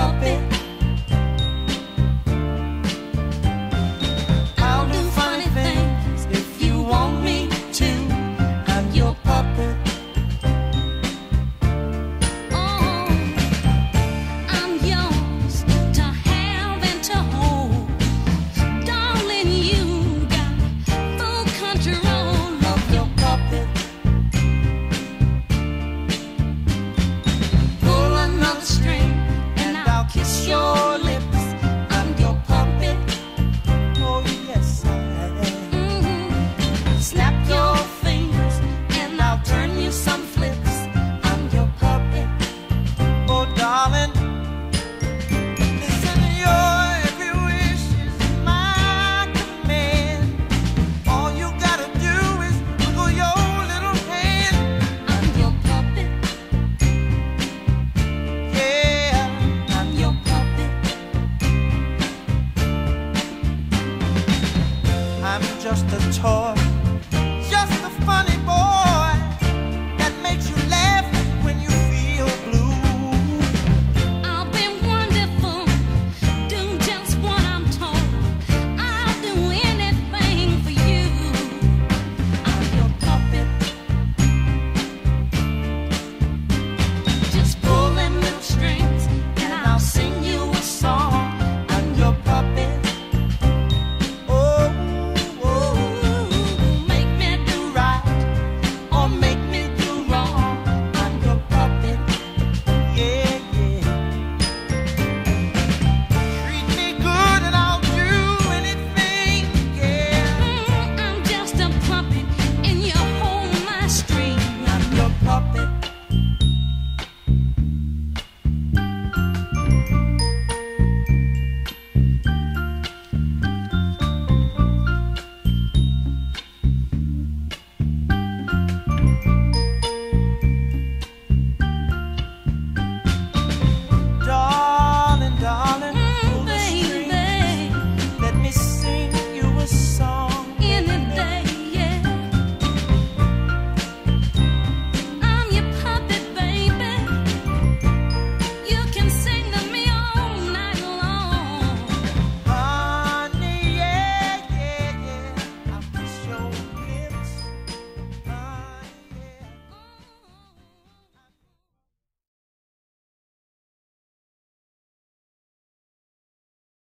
puppet. I'll do funny things if you want me to. I'm your puppet. Oh, I'm yours to have and to hold. Darling, you got full control of your puppet. Pull another string and I'll kiss your lips. I'm just a toy, just a funny boy that makes you laugh when you feel blue. I'll be wonderful, do just what I'm told. I'll do anything for you. I'm your puppet. Just pull them little strings and I'll sing.